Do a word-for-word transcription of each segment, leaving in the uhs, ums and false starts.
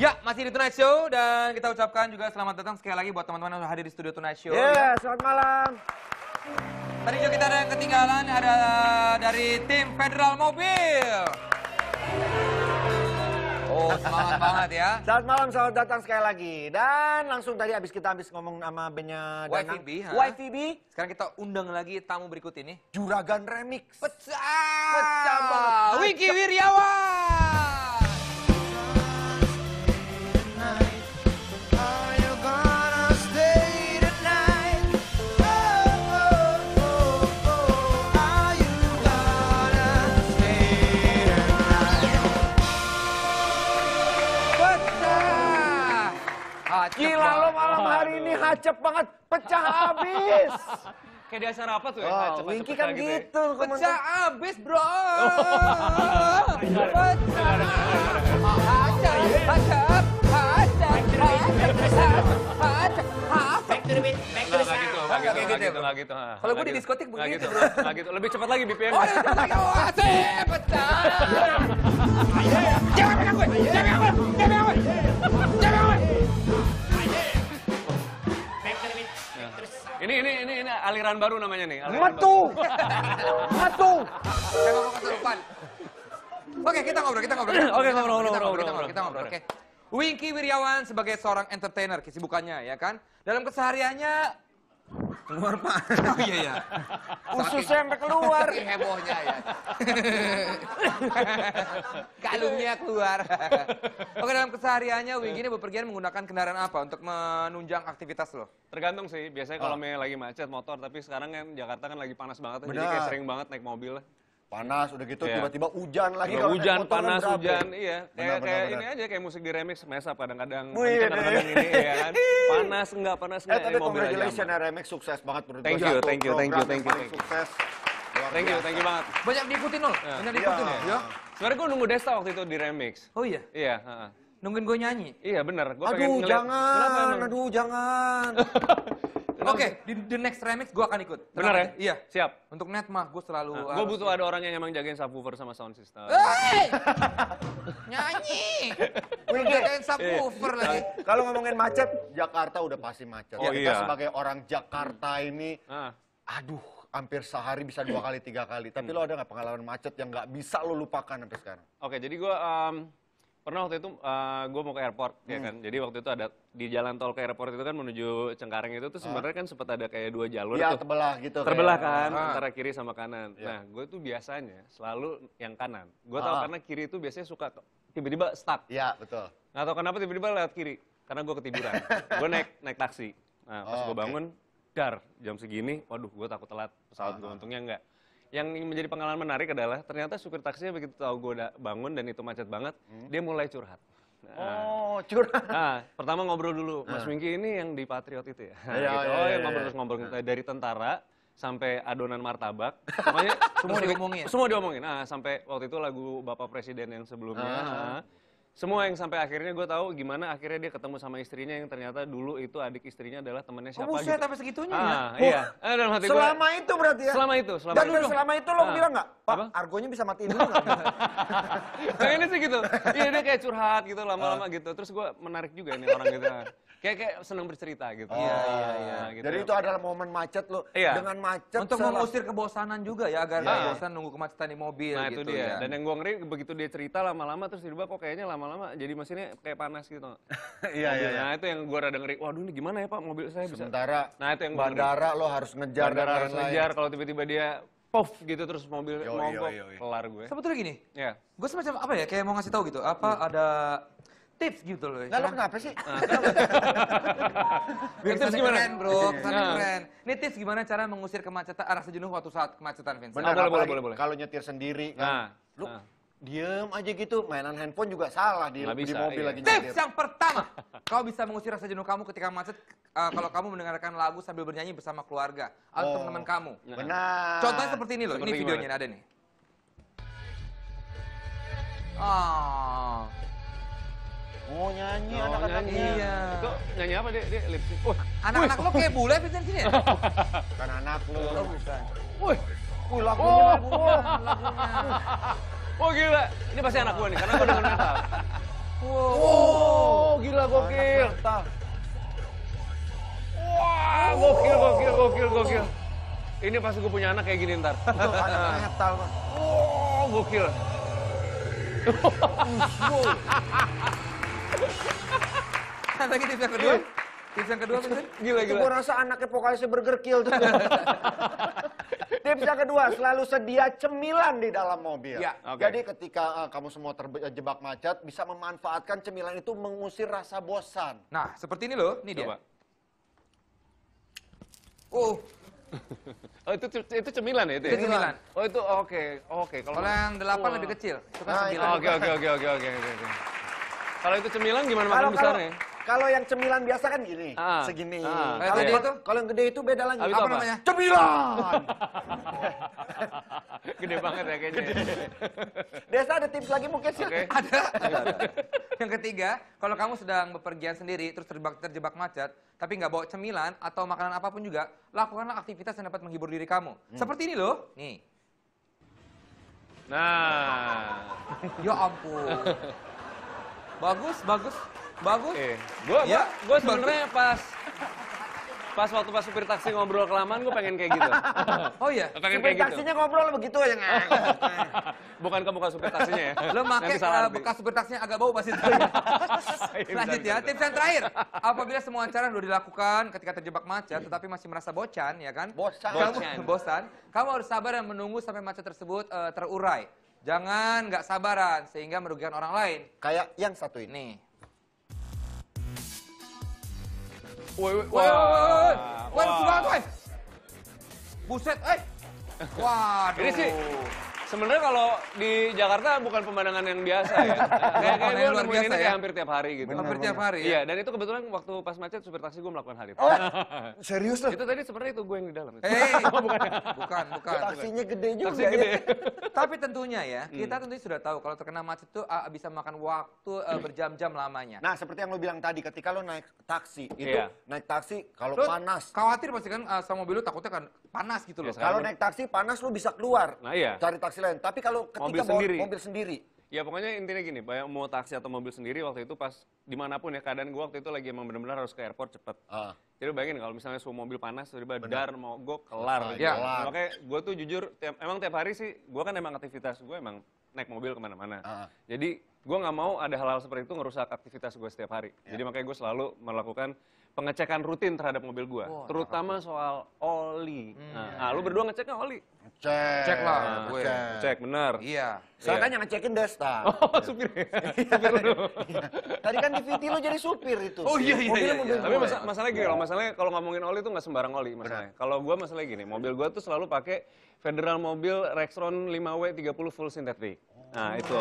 Ya, masih di Tonight Show dan kita ucapkan juga selamat datang sekali lagi buat teman-teman yang hadir di studio Tonight Show. Yeah, ya, selamat malam. Tadi juga kita ada ketinggalan ada dari tim Federal Mobil. Oh, semangat banget ya. Selamat malam, selamat datang sekali lagi. Dan langsung tadi habis kita habis ngomong sama Benya Danang Y V B. Sekarang kita undang lagi tamu berikut ini. Juragan Remix Pecah. Pecah banget. Winky Wiryawan. Gila lo malam hari ini hacep banget, pecah abis. Kayak di acara apa tuh ya? Hacep, oh, Winky kan gitu, gitu ya. Pecah abis bro. Pecah, hacep, hacep, hacep, hacep, back to the beat, back to the sound. Nggak gitu, nggak gitu, nggak gitu. Kalau gue di diskotik begitu bro. Nggak gitu, lebih cepat lagi B P M. Oh, lebih cepat lagi, oh asep, pecah. Jangan pegang gue, jangan pegang gue, jangan pegang gue, jangan pegang gue. Ini, ini, ini, ini aliran baru namanya nih. Metu! Metu! Saya ngomong ke depan. Oke, kita ngobrol, kita ngobrol. Oke, ngobrol, ngobrol, ngobrol, ngobrol, kita ngobrol, oke. Winky Wiryawan sebagai seorang entertainer, kesibukannya, ya kan? Dalam kesehariannya... Keluar Pak. Oh iya ya. Ususnya sampai keluar. Saking hebohnya ya. Kalungnya keluar. Oke, dalam kesehariannya Winky ini bepergian menggunakan kendaraan apa untuk menunjang aktivitas lo? Tergantung sih. Biasanya kalau oh. lagi macet motor, tapi sekarang kan Jakarta kan lagi panas banget. Benar. Jadi kayak sering banget naik mobil. Panas, udah gitu tiba-tiba yeah. hujan lagi. Kalau hujan, panas, hujan, iya. Kayak, benar, kayak benar. Ini aja, kayak musik di remix, mesap kadang-kadang. Kadang-kadang ini, ya kan. Panas, enggak panas, enggak. Eh, tapi congratulations ya remix, sukses banget. Thank you, thank you, thank you, thank you. Sukses. Thank you, thank you banget. Banyak diikutin loh, yeah. banyak diikutin yeah. loh. Yeah. Sebenarnya gue nunggu Desta waktu itu di remix. Oh iya? Iya, yeah. Nungguin gue nyanyi? Iya, bener. Gua aduh, jangan, aduh, jangan. Oke, okay, di the next remix gue akan ikut. Benar ya? Iya. Siap. Untuk net mah gue selalu... Nah, gue butuh ada orang yang emang jagain subwoofer sama sound system. Hei! Nyanyi! Gue jagain subwoofer lagi. Kalau ngomongin macet, Jakarta udah pasti macet. Oh, ya, kita iya. sebagai orang Jakarta ini, ah. aduh, hampir sehari bisa dua kali, tiga kali. Tapi hmm. lo ada nggak pengalaman macet yang nggak bisa lo lupakan sampai sekarang? Oke, okay, jadi gue... Um... Pernah waktu itu uh, gue mau ke airport, hmm. ya kan. Jadi waktu itu ada di jalan tol ke airport itu kan menuju Cengkareng itu tuh sebenarnya kan sempat ada kayak dua jalur ya, tuh. Terbelah gitu. Terbelah kayak, kan ah. antara kiri sama kanan. Ya. Nah gue tuh biasanya selalu yang kanan. Gue ah. tahu karena kiri itu biasanya suka tiba-tiba stuck. Iya betul. Nggak tahu kenapa tiba-tiba lewat kiri. Karena gue ketiduran. Gue naik naik taksi. Nah pas oh, gue bangun, okay. dar jam segini. Waduh gue takut telat pesawat. Ah. Gue untungnya enggak. Yang menjadi pengalaman menarik adalah ternyata supir taksinya begitu tahu gue udah bangun dan itu macet banget, hmm? dia mulai curhat. Nah, oh curhat. Nah, pertama ngobrol dulu, Mas hmm. Winky ini yang di Patriot itu ya. Iya, gitu. iya, oh iya, ngobrol terus ngobrol iya. dari tentara sampai adonan martabak, semuanya semua diomongin. Semua diomongin. Nah, sampai waktu itu lagu Bapak Presiden yang sebelumnya. Ah. Nah, semua yang sampai akhirnya gue tahu gimana akhirnya dia ketemu sama istrinya yang ternyata dulu itu adik istrinya adalah temannya siapa. Oh, buset, gitu. Tapi segitunya ah, ya? Iya. Oh, dalam hati selama gua, itu berarti ya? Selama itu. Selama Dan itu, selama itu lo ah. bilang nggak? Pak, apa? Argonya bisa matiin dulu nggak? Kayaknya sih gitu. Iya, dia kayak curhat gitu lama-lama ah. gitu. Terus gue menarik juga nih orang gitu. Kayak kayak senang bercerita gitu. Iya, oh, iya, iya. Nah, gitu. Jadi itu adalah momen macet lo. Iya. Dengan macet. Untuk mengusir kebosanan juga ya, agar nggak iya. bosan nunggu kemacetan di mobil nah, gitu. Nah itu dia. Ya. Dan yang gue ngeri begitu dia cerita lama-lama terus tiba-tiba kok kayaknya lama-lama jadi mesinnya kayak panas gitu. Iya, iya. Nah itu yang gue rada ngeri. Waduh ini gimana ya Pak mobil saya bisa. Sementara. Nah itu yang bandara lo harus ngejar. Bandara harus ngejar kalau tiba-tiba dia pof gitu terus mobil mogok kelar gue. Sebetulnya gini. Iya. Gue semacam apa ya kayak mau ngasih tahu gitu. Apa ada tips gitu loh. Nah, lo kenapa sih? Tips gimana? Keren bro, kesana keren. Ini tips gimana cara mengusir kemacetan, rasa jenuh waktu saat kemacetan, Vincent. Benar, boleh, boleh, boleh. Kalau nyetir sendiri kan, lu diem aja gitu, mainan handphone juga salah di mobil lagi nyetir. Tips yang pertama, kau bisa mengusir rasa jenuh kamu ketika macet kalau kamu mendengarkan lagu sambil bernyanyi bersama keluarga atau teman-teman kamu. Benar. Contohnya seperti ini loh, ini videonya ada nih. Ah. Oh nyanyi oh, anak-anaknya. Iya. Itu nyanyi apa dia? Dia lip sync. Anak-anak lo kayak bule Vincent sini ya? Bukan anak lo. Lo bukan. Wih. Wih lagunya lagu. Oh. Lagunya. Oh gila. Ini pasti anak gue nih karena gue udah kenal. Wow. Jakarta. Wah, wow, gokil, gokil, gokil, gokil. Ini pas gue punya anak kayak gini ntar. Anak metal, Pak. Wow, gokil. Lagi tips yang kedua. Tips yang kedua, Vincent. Gila, gila. Gue rasa anaknya vokalisnya Burger Kill tuh. Tips yang kedua, selalu sedia cemilan di dalam mobil. Ya, okay. Jadi ketika uh, kamu semua terjebak macet, bisa memanfaatkan cemilan itu mengusir rasa bosan. Nah, seperti ini loh, ini coba. Dia. Oh, oh itu, itu cemilan ya? Itu, itu ya? Cemilan. Oh itu, oke, okay, oke. Okay. Kalau yang delapan oh. lebih kecil, itu kan sembilan. Oke, oke, oke, oke, oke. Kalau itu cemilan gimana makan kalo, besarnya? Kalau yang cemilan biasa kan gini, ah, segini. Ah, kalau yang itu, kalau yang gede itu beda lagi. Apa, apa namanya? Cemilan. Gede banget ya kayaknya. Gede. Desta ada tips lagi mungkin sih? Okay. Ada. Ada, ada. Yang ketiga, kalau kamu sedang bepergian sendiri terus terjebak, terjebak macet, tapi nggak bawa cemilan atau makanan apapun juga, lakukanlah aktivitas yang dapat menghibur diri kamu. Hmm. Seperti ini loh, nih. Nah, ya ampun. Bagus, bagus. Bagus. Eh, gua, ya, gua, gua sebenarnya pas pas waktu pas supir taksi ngobrol kelamaan, gua pengen kayak gitu. Oh iya? Pengen supir kayak taksinya gitu. Ngobrol begitu aja. Bukan ke muka supir taksinya ya? Lo pakai uh, bekas supir taksinya agak bau pasti. Lanjut ya, tips yang terakhir. Apabila semua cara udah dilakukan ketika terjebak macet, tetapi masih merasa bocan, ya kan? Bosan. Kamu, bosan. Kamu harus sabar dan menunggu sampai macet tersebut uh, terurai. Jangan nggak sabaran, sehingga merugikan orang lain. Kayak yang satu ini. Nih. Woi, woi, woi, woi, woi, woi, buset, eh, waduh. Ini sih, sebenarnya kalau di Jakarta bukan pemandangan yang biasa ya. Kayak kayak gue nemuin ini kayak hampir tiap hari gitu. Hampir tiap hari. Iya, dan itu kebetulan waktu pas macet supir taksi gue melakukan hal itu. Oh, serius loh? Itu tadi sebenarnya itu gue yang di dalam. Eh, bukan, bukan, bukan. Taksinya gede juga. Taksi gede. Tapi tentunya ya, kita tentunya sudah tahu kalau terkena macet tuh bisa makan waktu berjam-jam lamanya. Nah, seperti yang lo bilang tadi, ketika lo naik taksi itu naik taksi kalau panas. Khawatir pasti kan sama mobil lo takutnya kan panas gitu loh. Kalau naik taksi panas lo bisa keluar. Nah iya. Cari taksi lain, tapi kalau ketika mobil sendiri. mobil sendiri, ya pokoknya intinya gini, mau taksi atau mobil sendiri waktu itu pas dimanapun ya keadaan gue waktu itu lagi emang benar-benar harus ke airport cepet. Uh. Jadi bayangin kalau misalnya semua mobil panas, tiba-tiba dar mau gue kelar. Ya. Kelar. Makanya gue tuh jujur, tiap, emang tiap hari sih gue kan emang aktivitas gue emang naik mobil kemana-mana. Uh. Jadi gue nggak mau ada hal-hal seperti itu ngerusak aktivitas gue setiap hari. Yeah. Jadi makanya gue selalu melakukan pengecekan rutin terhadap mobil gue, wow, terutama soal oli. Hmm. Nah, lu berdua ngeceknya oli? Cek, cek lah, nah, gue. Cek, cek benar. Iya. Saya kan yang ngecekin Desta. Oh, supir. Supir lu. Tadi kan di V T lu jadi supir itu. Oh iya iya. Mobilnya, iya, mobil iya. Tapi masa masalahnya gini, kalau masalahnya kalau ngomongin oli tuh nggak sembarang oli masalahnya. Kalau gue masalah gini, mobil gue tuh selalu pakai Federal Mobil Rexron lima W tiga puluh Full Synthetic. Nah, itu.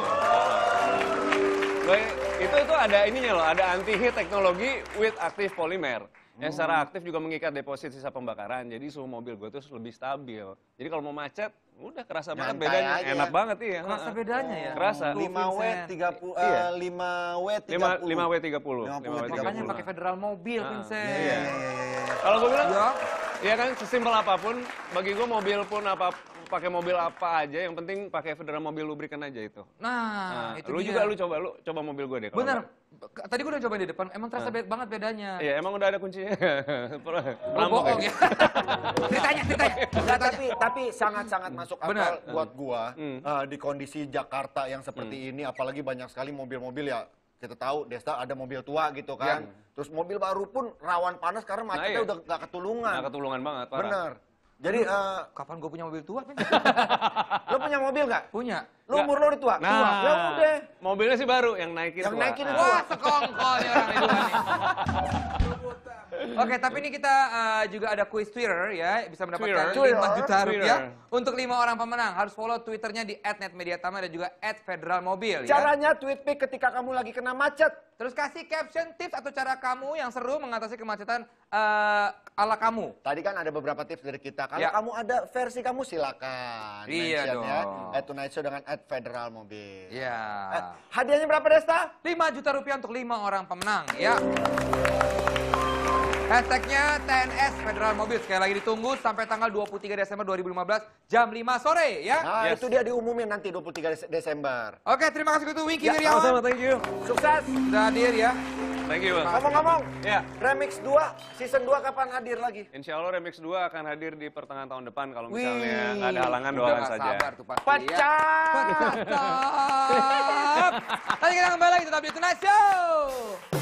Gue, itu itu ada ininya loh, ada anti-heat teknologi with active polymer. Yang secara aktif juga mengikat deposit sisa pembakaran, jadi suhu mobil gue tuh lebih stabil. Jadi kalau mau macet, udah kerasa banget bedanya, enak banget iya. Kerasa bedanya ya? Kerasa. lima W tiga puluh. Makanya pakai Federal Mobil, Vincent. Kalau gue bilang, ya kan sesimpel apapun, bagi gue mobil pun apa pakai mobil apa aja, yang penting pakai Federal Mobil lubrikan aja itu. Nah, nah itu lu dia. juga lu coba, lu coba mobil gue deh. Bener, enggak. Tadi gue udah cobain di depan, emang terasa nah. banget bedanya. Iya, emang udah ada kuncinya. Bohong oh, ya. Ceritanya, ceritanya. Nah, tapi tapi sangat-sangat masuk akal buat gue hmm. uh, di kondisi Jakarta yang seperti hmm. ini, apalagi banyak sekali mobil-mobil ya. Kita tahu Desta ada mobil tua gitu kan, ya. Terus mobil baru pun rawan panas karena macetnya nah, iya. udah gak ketulungan. Gak ketulungan banget, parah. Bener. Jadi, uh, kapan gue punya mobil tua? Lo punya mobil gak? Punya. Lo umur lo udah tua? Nah, tua. Ya udah. Mobilnya sih baru, yang naikin yang tua. Yang naikin tua. Wah, sekongkol nih orang itu. Oke, tapi ini kita uh, juga ada kuis Twitter ya. Bisa mendapatkan lima juta rupiah. Untuk lima orang pemenang, harus follow Twitternya di et net media tama dan juga et federal mobil. Caranya ya? Tweet pic ketika kamu lagi kena macet. Terus kasih caption tips atau cara kamu yang seru mengatasi kemacetan uh, ala kamu. Tadi kan ada beberapa tips dari kita. Kalau ya. kamu ada versi kamu silakan. Iya dong. Ya. Tonight Show dengan et federal mobil. Iya. Eh, hadiahnya berapa Desta? lima juta rupiah untuk lima orang pemenang ya. Hashtagnya T N S Federal Mobil. Sekali lagi ditunggu sampai tanggal dua puluh tiga Desember dua ribu lima belas jam lima sore ya. Nah, yes. Itu dia diumumin nanti dua puluh tiga Desember. Oke, terima kasih untuk Winky Wiryawan. Sama-sama, thank you. Sukses. Dan hadir ya. Thank you. Ngomong-ngomong, yeah. Remix dua, season dua kapan hadir lagi? Insya Allah Remix dua akan hadir di pertengahan tahun depan. Kalau misalnya nggak ada halangan, doakan saja. Pecah! Tadi kita kembali lagi tetap di Tonight Show!